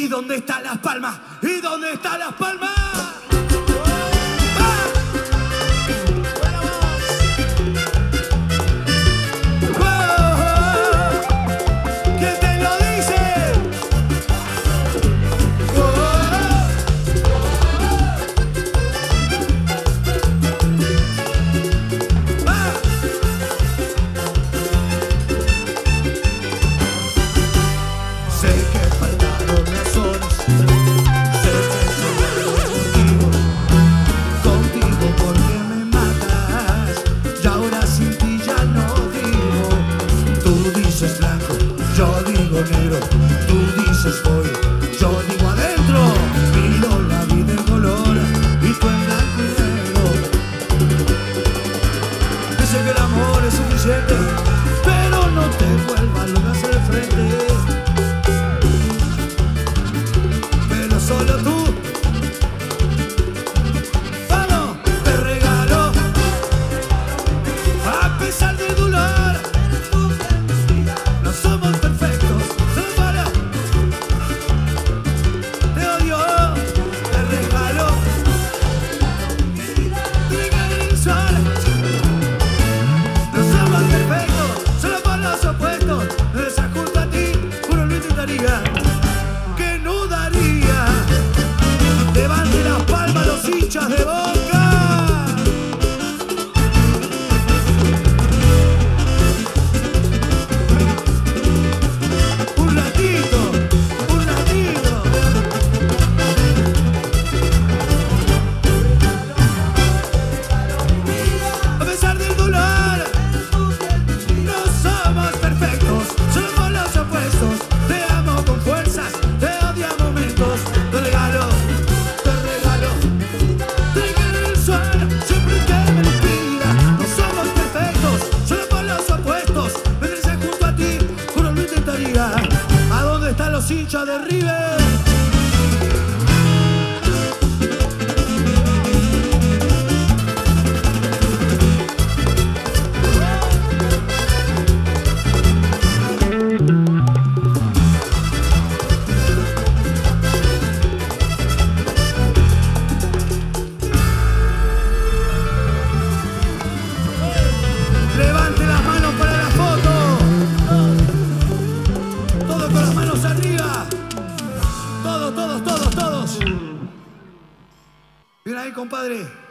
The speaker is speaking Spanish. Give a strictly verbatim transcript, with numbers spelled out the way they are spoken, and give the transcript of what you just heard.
¿Y dónde están las palmas? ¿Y dónde están las palmas? Pero no te vuelva a hacer frente. Pero solo tú, vamos, te regalo, a pesar del dolor. No somos perfectos, separa. Te odio, te regalo, te el sol. Que no daría. Levante las palmas los hinchas de Boca. Un ratito, un ratito. A pesar del dolor, no somos perfectos, somos los opuestos. Los hinchas de River. Todos, todos, todos, todos. Mira ahí, compadre.